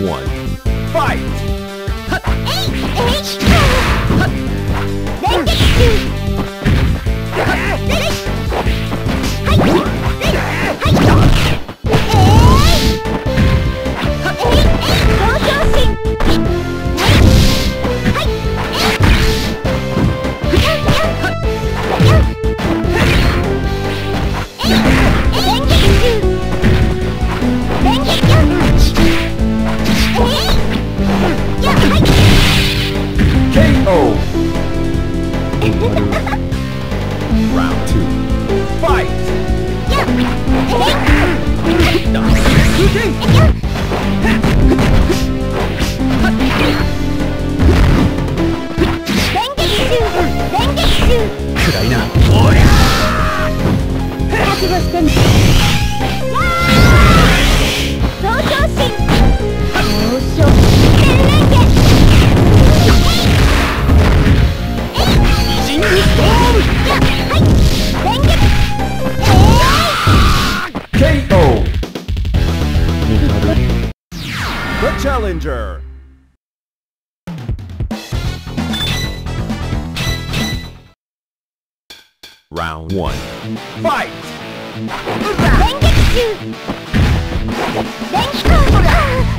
one. Fight! Round 2. Fight! The challenger! Round 1. Fight! The challenger.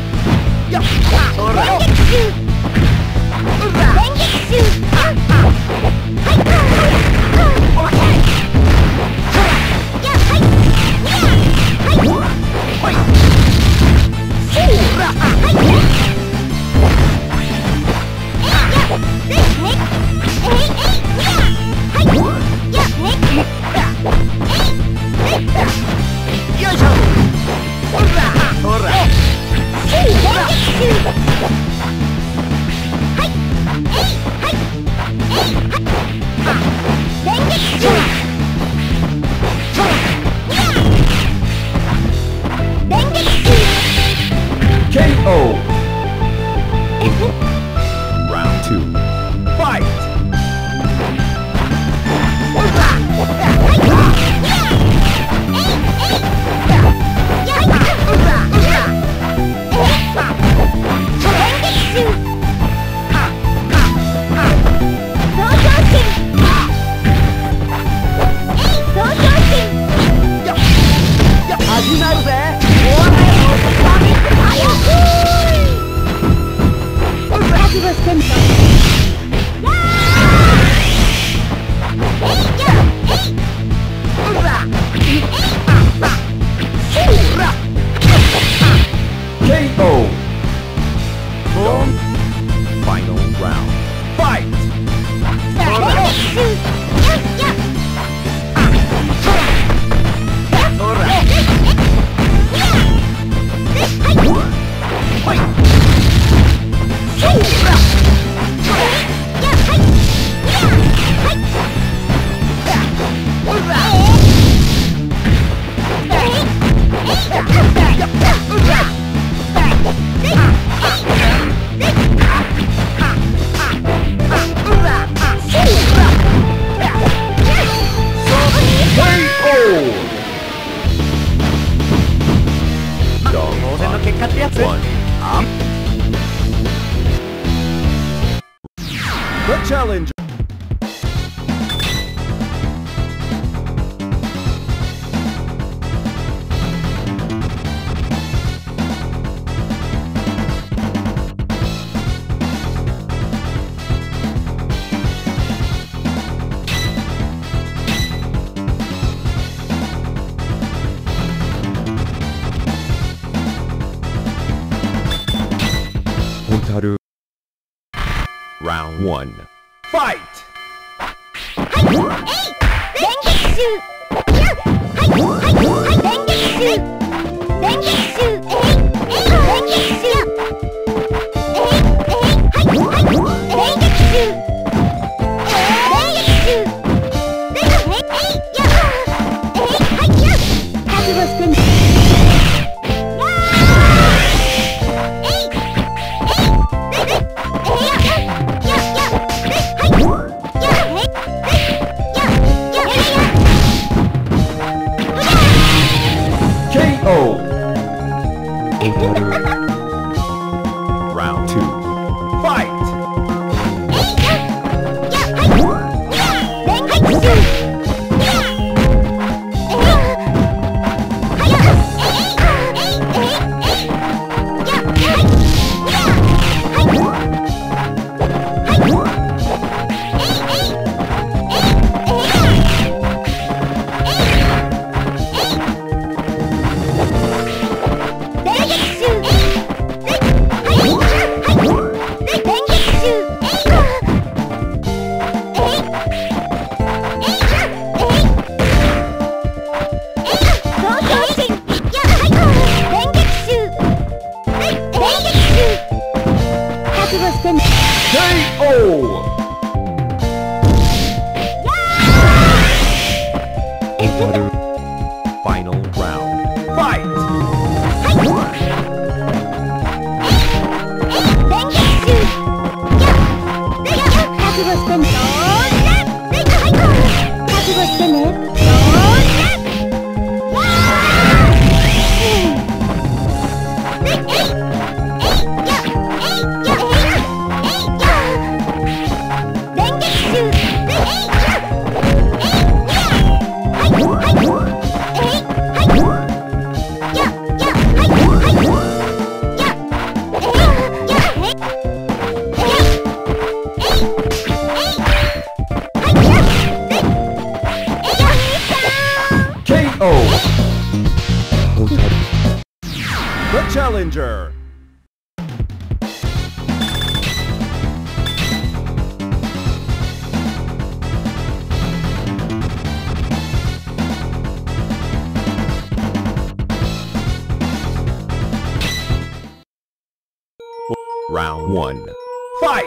Hotaru. Round 1. Fight! Challenger. Round 1. Fight!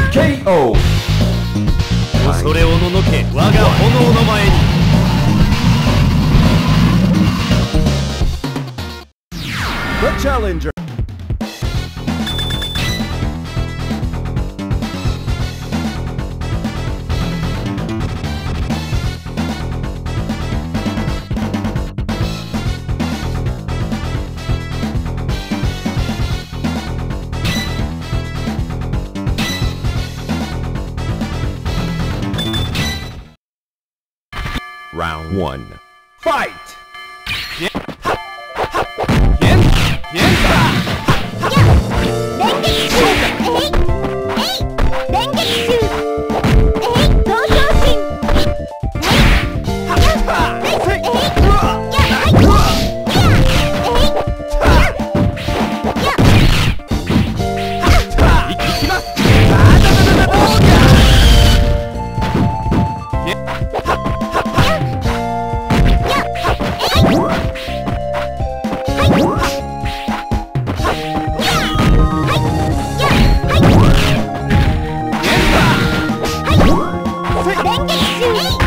The Challenger. Round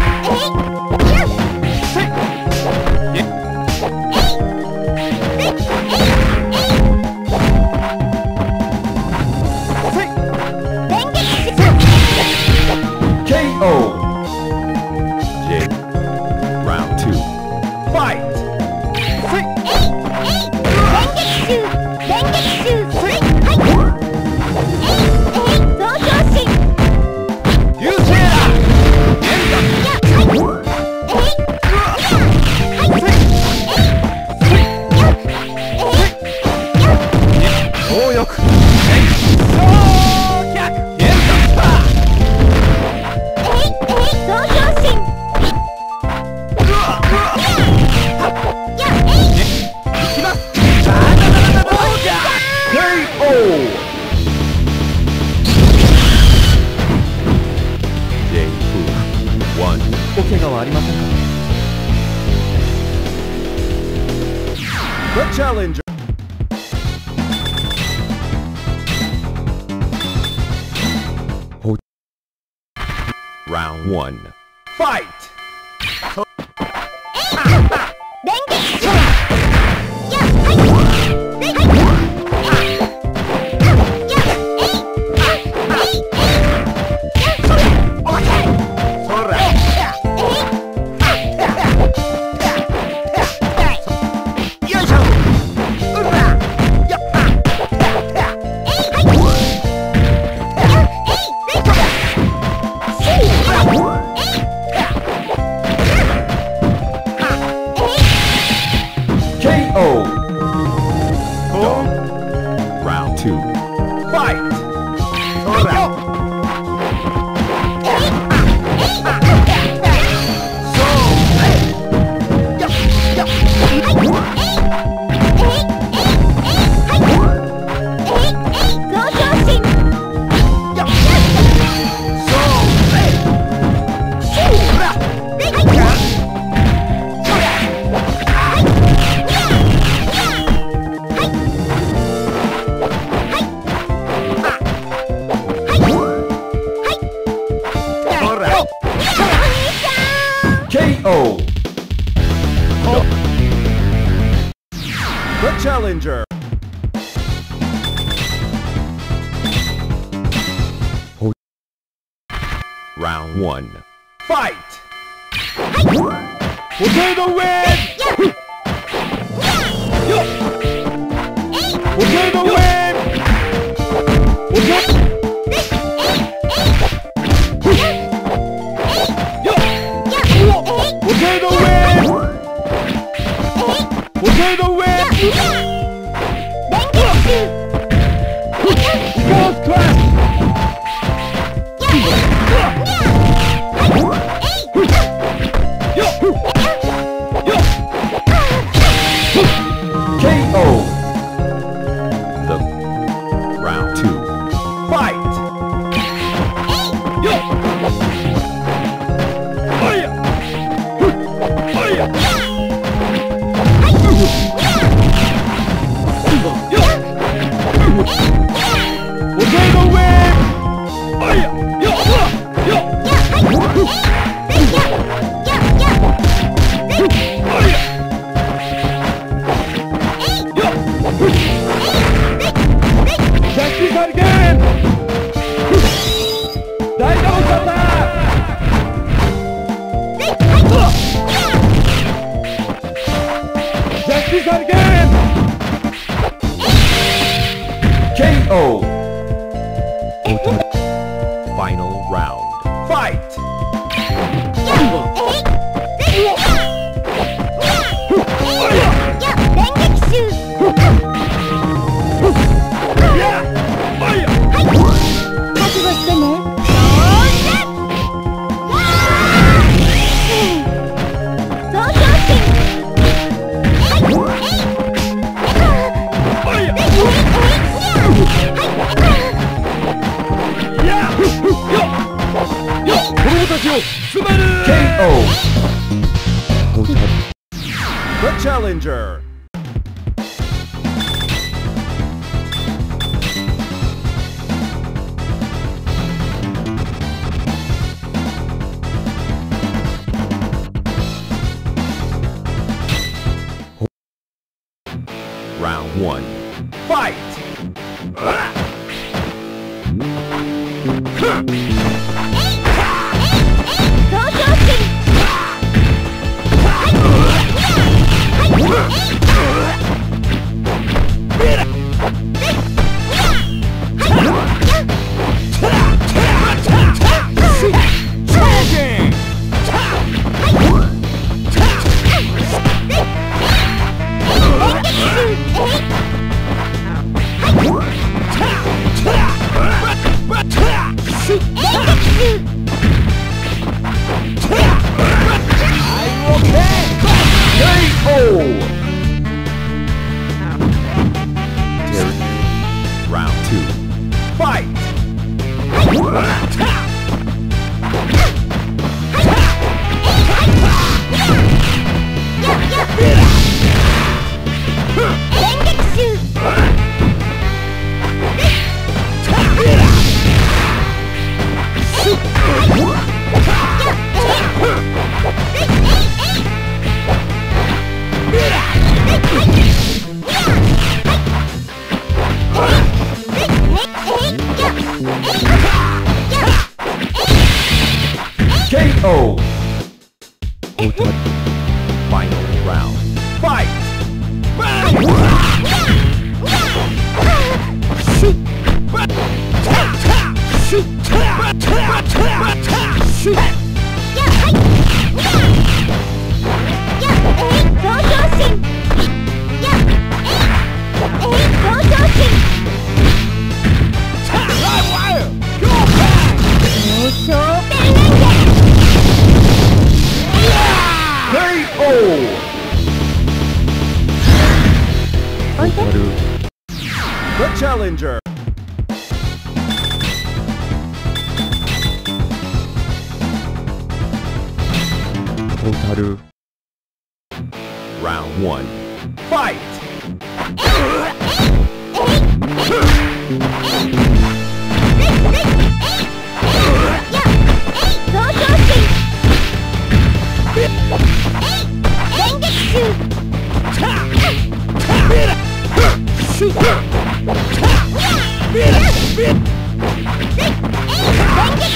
1. Fight! The Challenger. Round 1. Fight! Round one. Fight! We'll do the win! We'll do the win! We'll do the win! The challenger. Round one. Fight. Shoot! The challenger. Round 1. Fight! Challenger. Round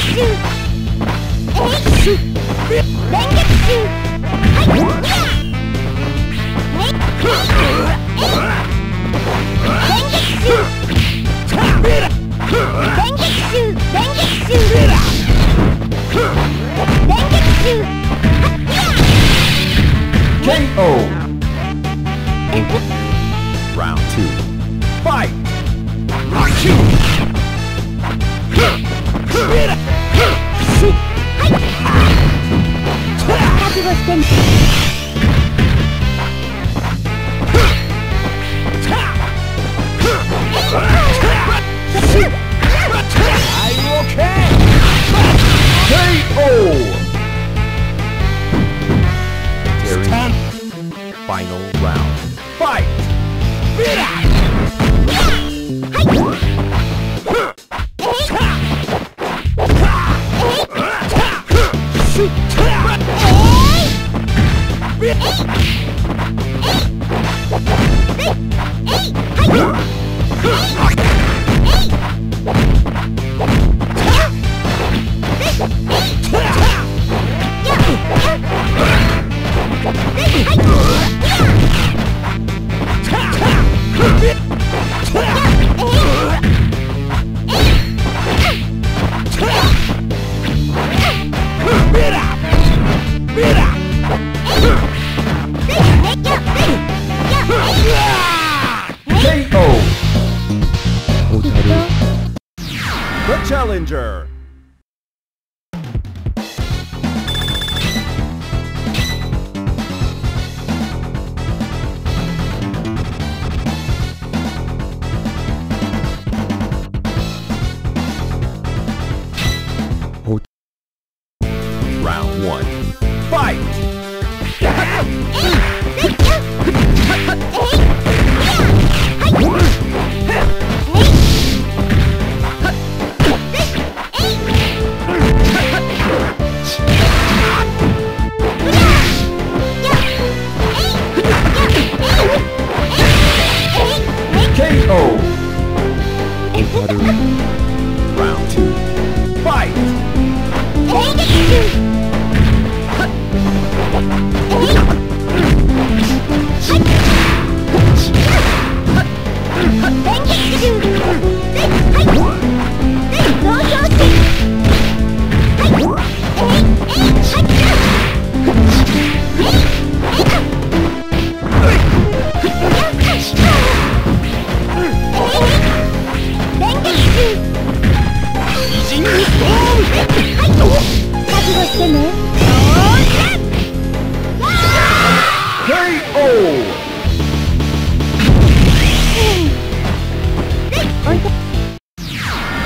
1. Fight! Round 2. Fight!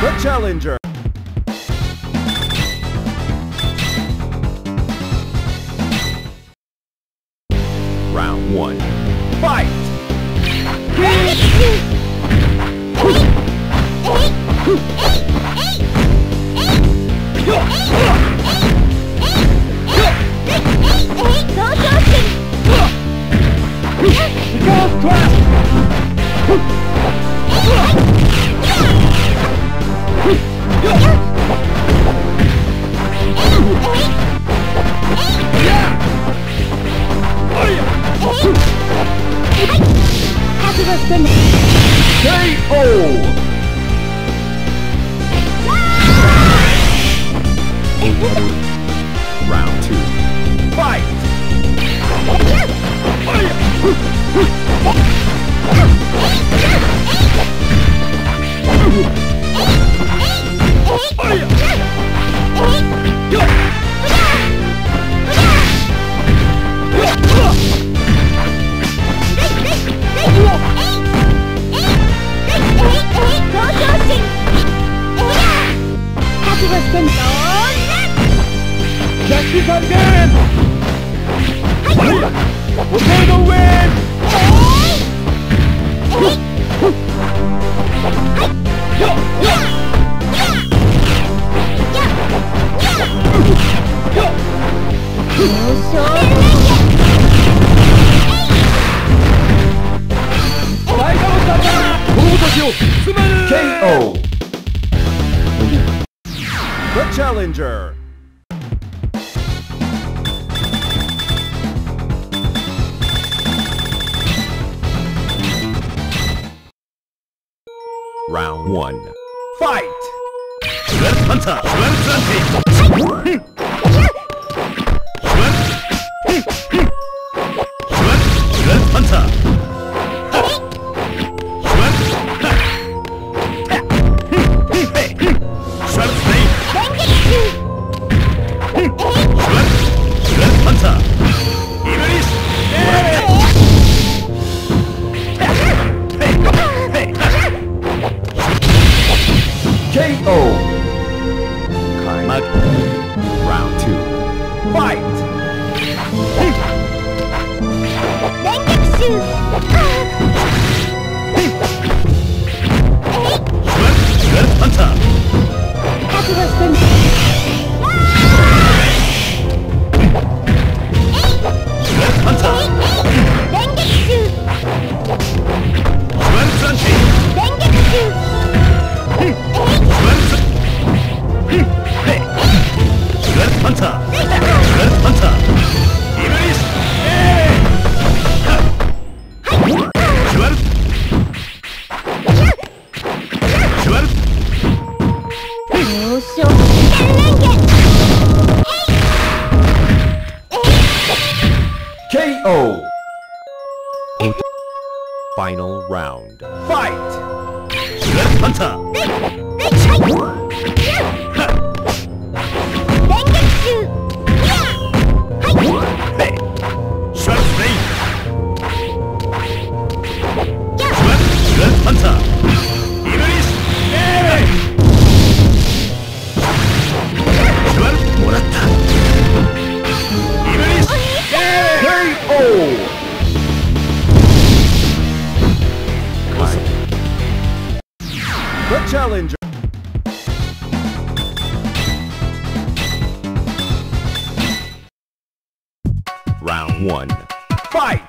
The challenger. Round 1. Fight! KO. The challenger. Round 1. Fight! Final round. Fight! Hunter! KO! The challenger. Round 1. Fight!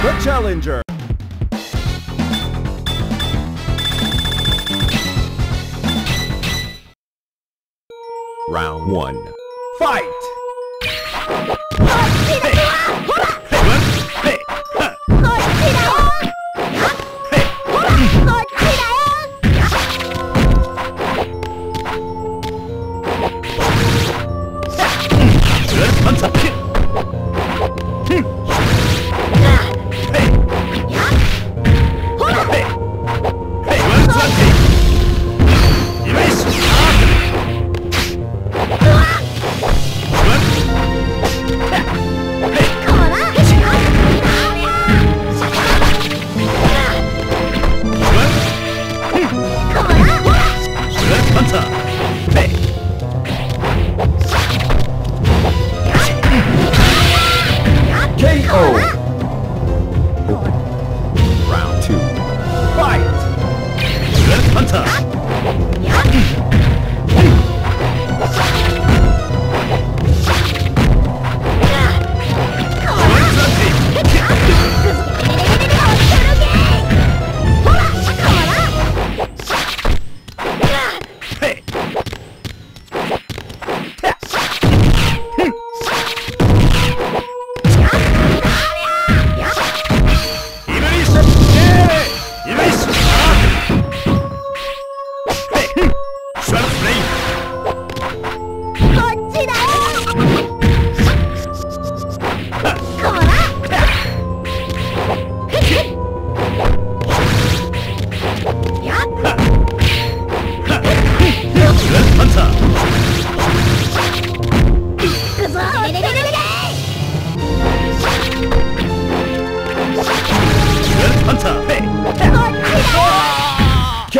The challenger. Round 1. Fight!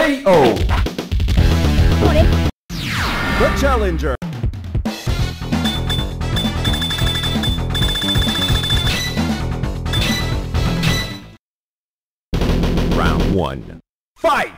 KO. The challenger. Round one. Fight.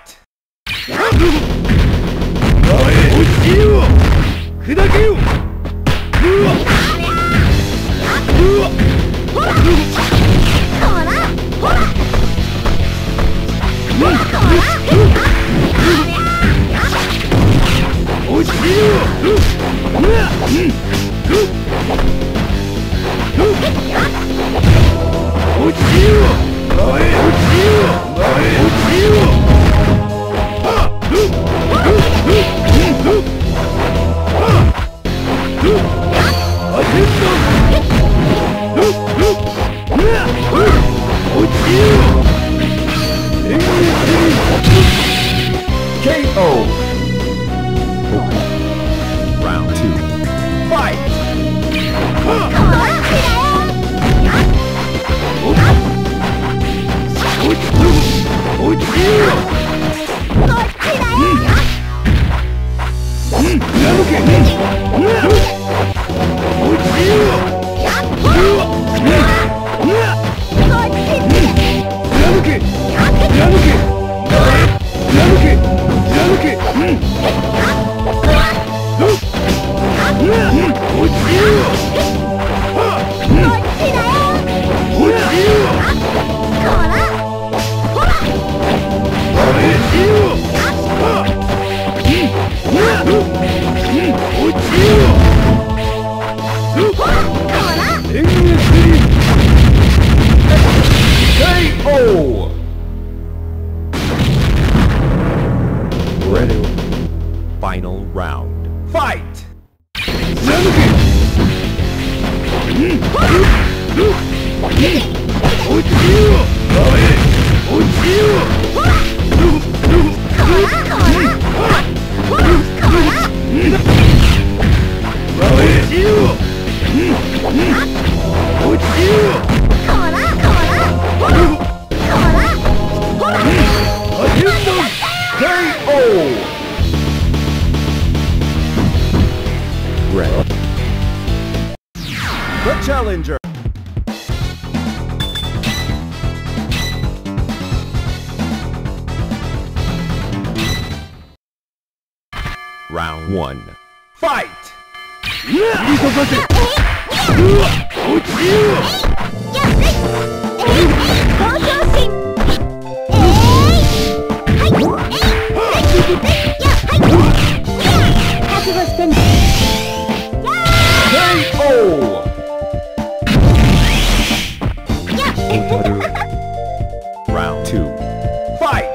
Final round. Fight! KO! The challenger. Round one. Fight! KO! Round two. Fight!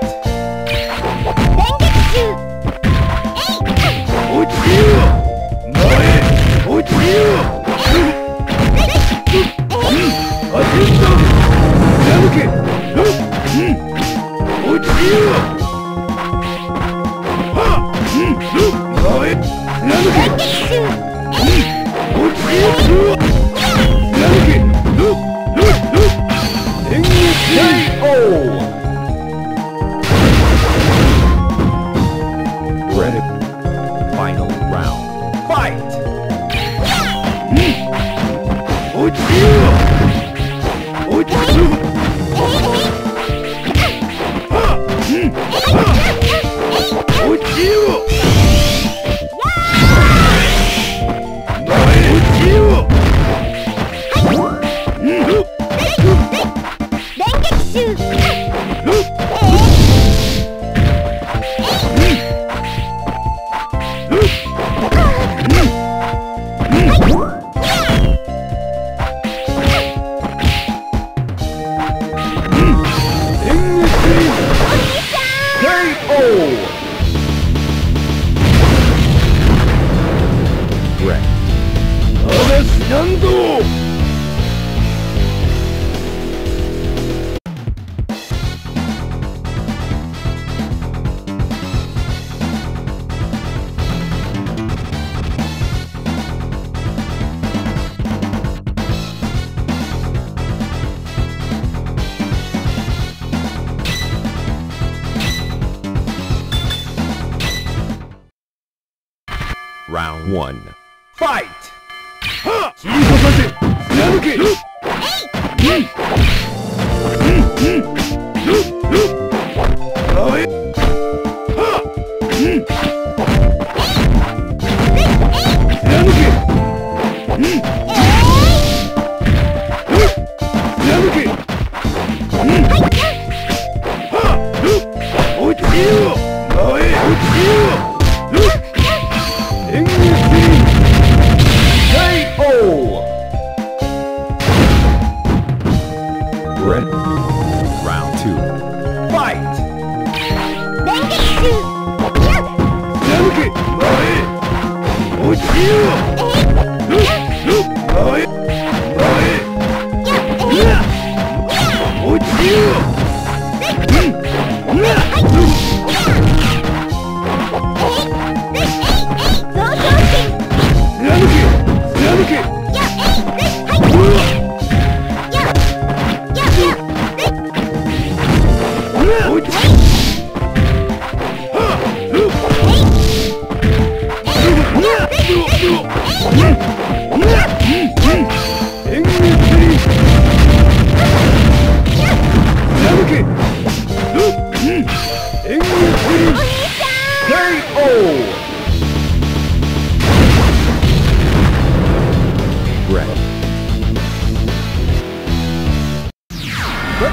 Round 1. Fight!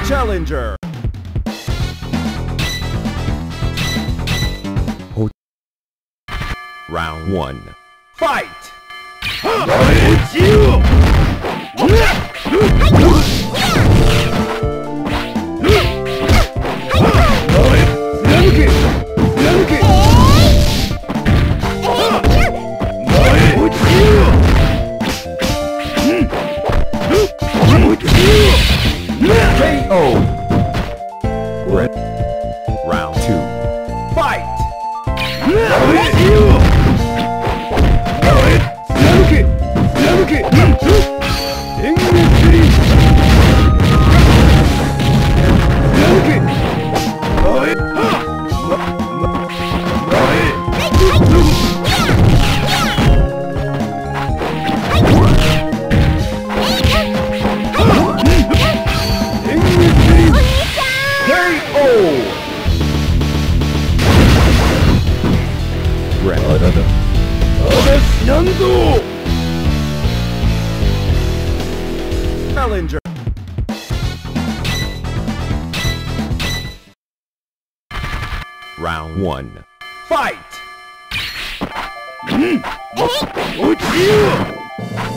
Challenger. Round 1. Fight! Challenger. Round 1. Fight!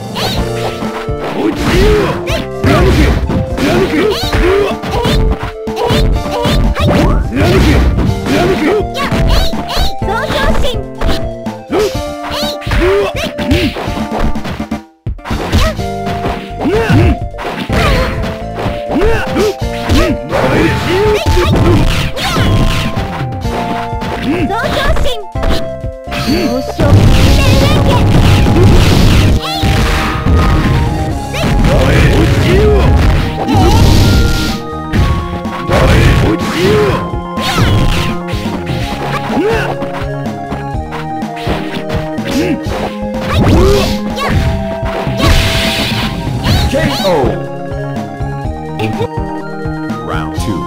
Round 2.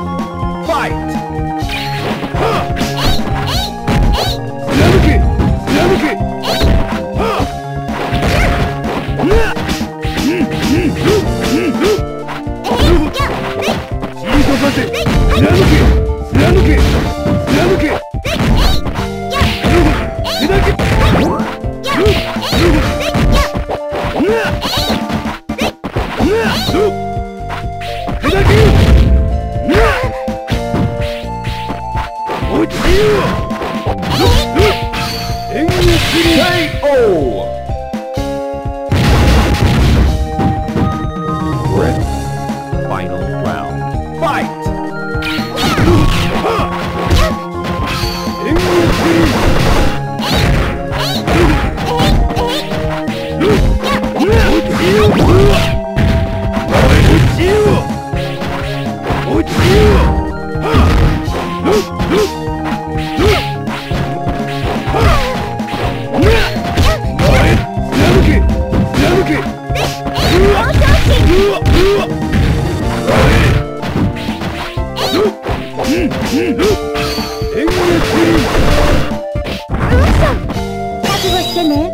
Fight! Final round. Fight! Awesome!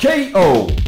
KO!